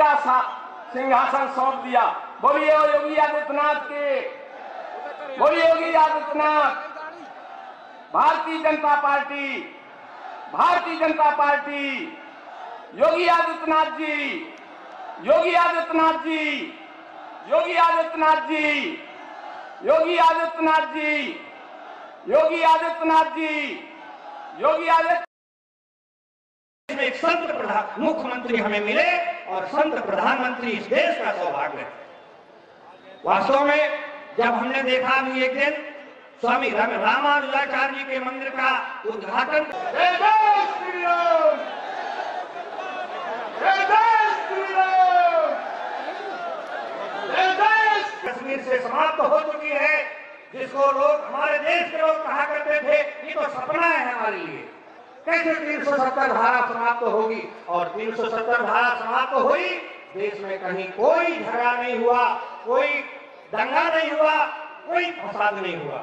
का सिंहासन सौंप दिया। बोलिए योगी आदित्यनाथ के, बोलिए योगी आदित्यनाथ। भारतीय जनता पार्टी योगी आदित्यनाथ जी में एक संत प्रधान मुख्यमंत्री हमें मिले और संत प्रधानमंत्री इस देश का सौभाग्य है। वास्तव में जब हमने देखा भी एक दिन स्वामी रामानुराचार्य जी के मंदिर का उद्घाटन कश्मीर से समाप्त हो चुकी है, जिसको लोग हमारे देश के लोग कहा करते थे ये तो सपना है हमारे लिए। कैसे 370 धारा समाप्त होगी और 370 धारा समाप्त हुई, देश में कहीं कोई झगड़ा नहीं हुआ, कोई दंगा नहीं हुआ, कोई फसाद नहीं हुआ।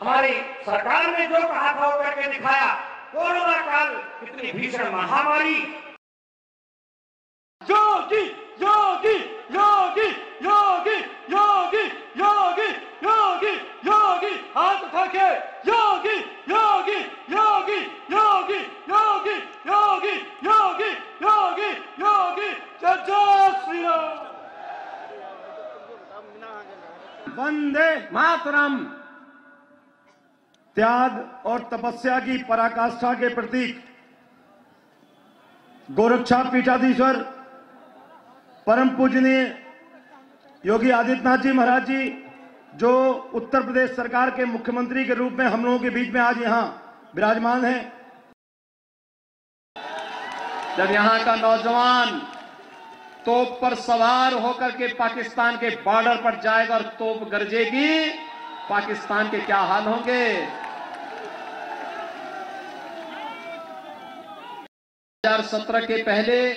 हमारी सरकार ने जो कहा था वो करके दिखाया। कोरोना काल कितनी भीषण महामारी। योगी योगी योगी योगी योगी योगी योगी योगी हाथ उठा के योगी योगी योगी योगी योगी योगी योगी योगी योगी श्री राम। वंदे मातरम। त्याग और तपस्या की पराकाष्ठा के प्रतीक गोरक्षा पीठाधीश्वर परम पूजनीय योगी आदित्यनाथ जी महाराज जी, जो उत्तर प्रदेश सरकार के मुख्यमंत्री के रूप में हम लोगों के बीच में आज यहाँ विराजमान हैं। जब यहाँ का नौजवान तोप पर सवार होकर के पाकिस्तान के बॉर्डर पर जाएगा और तोप गरजेगी, पाकिस्तान के क्या हाल होंगे। हजार 2017 के पहले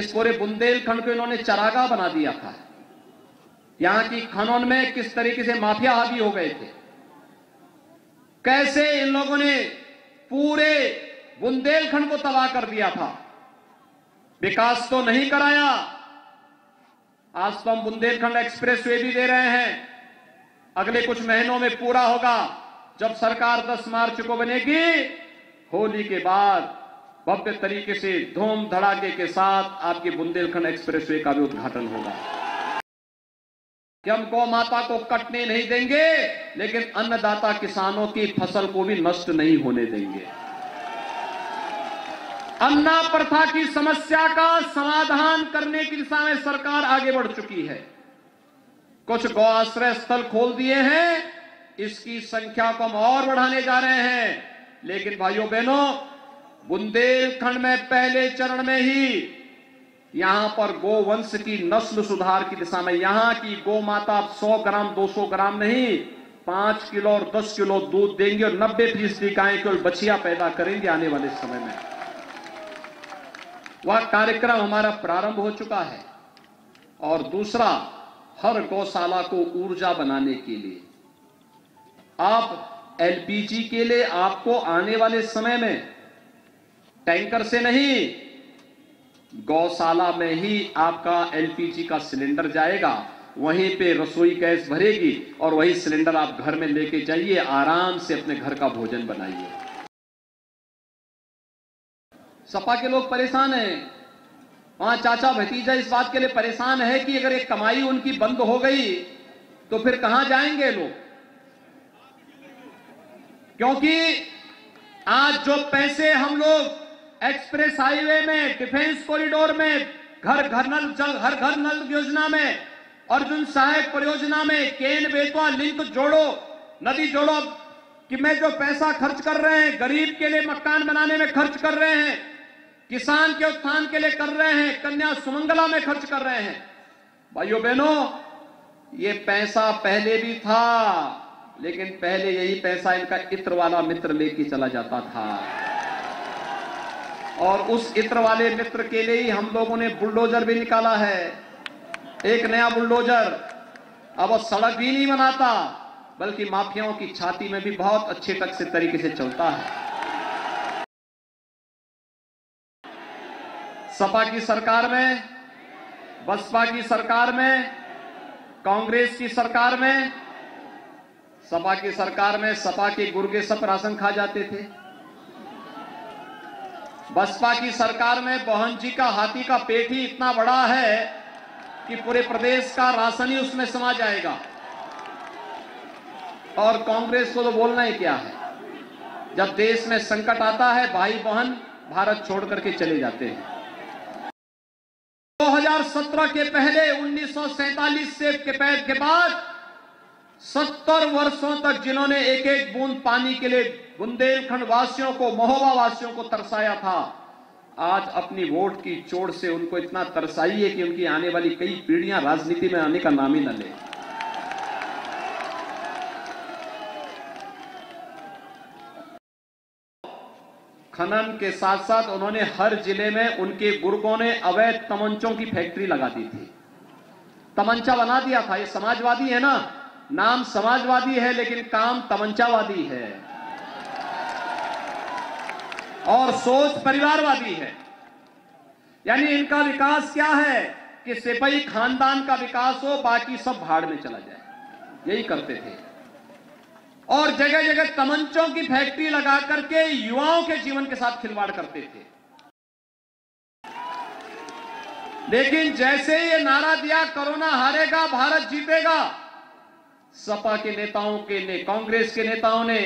इस पूरे बुंदेलखंड को इन्होंने चरागाह बना दिया था। यहां की खनन में किस तरीके से माफिया हावी हो गए थे, कैसे इन लोगों ने पूरे बुंदेलखंड को तबाह कर दिया था। विकास तो नहीं कराया। आज तो हम बुंदेलखंड एक्सप्रेसवे भी दे रहे हैं, अगले कुछ महीनों में पूरा होगा। जब सरकार 10 मार्च को बनेगी, होली के बाद भव्य तरीके से धूम धड़ाके के साथ आपके बुंदेलखंड एक्सप्रेसवे का भी उद्घाटन होगा। कि हम गौ माता को कटने नहीं देंगे, लेकिन अन्नदाता किसानों की फसल को भी नष्ट नहीं होने देंगे। अन्ना प्रथा की समस्या का समाधान करने की दिशा में सरकार आगे बढ़ चुकी है। कुछ गौ आश्रय स्थल खोल दिए हैं, इसकी संख्या को हम और बढ़ाने जा रहे हैं। लेकिन भाइयों बहनों, बुंदेलखंड में पहले चरण में ही यहां पर गोवंश की नस्ल सुधार की दिशा में यहां की गौ माता 100 ग्राम 200 ग्राम नहीं, 5 किलो और 10 किलो दूध देंगे और 90% गाय केवल बछिया पैदा करेंगे आने वाले समय में। वह कार्यक्रम हमारा प्रारंभ हो चुका है। और दूसरा, हर गौशाला को ऊर्जा बनाने के लिए आप LPG के लिए आपको आने वाले समय में टैंकर से नहीं, गौशाला में ही आपका LPG का सिलेंडर जाएगा। वहीं पे रसोई गैस भरेगी और वही सिलेंडर आप घर में लेके जाइए, आराम से अपने घर का भोजन बनाइए। सपा के लोग परेशान हैं, वहां चाचा भतीजा इस बात के लिए परेशान है कि अगर एक कमाई उनकी बंद हो गई तो फिर कहां जाएंगे लोग। क्योंकि आज जो पैसे हम लोग एक्सप्रेस हाईवे में, डिफेंस कॉरिडोर में, हर घर नल योजना में, अर्जुन सहायक परियोजना में, केन बेतवा लिंक जोड़ो, नदी जोड़ो कि मैं जो पैसा खर्च कर रहे हैं, गरीब के लिए मकान बनाने में खर्च कर रहे हैं, किसान के उत्थान के लिए कर रहे हैं, कन्या सुमंगला में खर्च कर रहे हैं। भाइयों बहनों, ये पैसा पहले भी था, लेकिन पहले यही पैसा इनका इत्र वाला मित्र लेके चला जाता था। और उस इत्र वाले मित्र के लिए ही हम लोगों ने बुलडोजर भी निकाला है, एक नया बुलडोजर। अब वो सड़क भी नहीं बनाता, बल्कि माफियाओं की छाती में भी बहुत अच्छे तरीके से चलता है। सपा की सरकार में, बसपा की सरकार में, कांग्रेस की सरकार में, सपा की सरकार में सपा के गुर्गे सब राशन खा जाते थे। बसपा की सरकार में बहन जी का हाथी का पेट ही इतना बड़ा है कि पूरे प्रदेश का राशन ही उसमें समा जाएगा। और कांग्रेस को तो बोलना ही क्या है, जब देश में संकट आता है भाई बहन भारत छोड़ करके चले जाते हैं। 2017 के पहले 1947 के बाद 70 वर्षों तक जिन्होंने एक एक बूंद पानी के लिए बुंदेलखंड वासियों को, महोबा वासियों को तरसाया था, आज अपनी वोट की चोट से उनको इतना तरसाइए कि उनकी आने वाली कई पीढ़ियां राजनीति में आने का नाम ही न ले। खनन के साथ साथ उन्होंने हर जिले में उनके गुर्गों ने अवैध तमंचों की फैक्ट्री लगा दी थी, तमंचा बना दिया था। ये समाजवादी है ना, नाम समाजवादी है लेकिन काम तमंचावादी है और सोच परिवारवादी है। यानी इनका विकास क्या है कि सिपाही खानदान का विकास हो, बाकी सब भाड़ में चला जाए, यही करते थे। और जगह जगह तमंचों की फैक्ट्री लगा करके युवाओं के जीवन के साथ खिलवाड़ करते थे। लेकिन जैसे ही ये नारा दिया कोरोना हारेगा भारत जीतेगा, सपा के नेताओं ने, कांग्रेस के नेताओं ने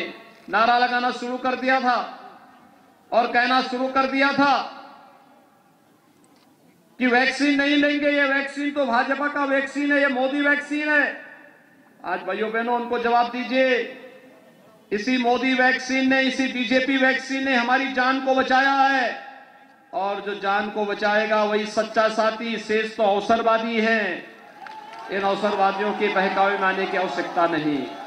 नारा लगाना शुरू कर दिया था और कहना शुरू कर दिया था कि वैक्सीन नहीं लेंगे, ये वैक्सीन तो भाजपा का वैक्सीन है, ये मोदी वैक्सीन है। आज भाइयों बहनों उनको जवाब दीजिए, इसी मोदी वैक्सीन ने, इसी बीजेपी वैक्सीन ने हमारी जान को बचाया है। और जो जान को बचाएगा वही सच्चा साथी, शेष तो अवसरवादी हैं। इन अवसरवादियों के बहकावे में आने की आवश्यकता नहीं।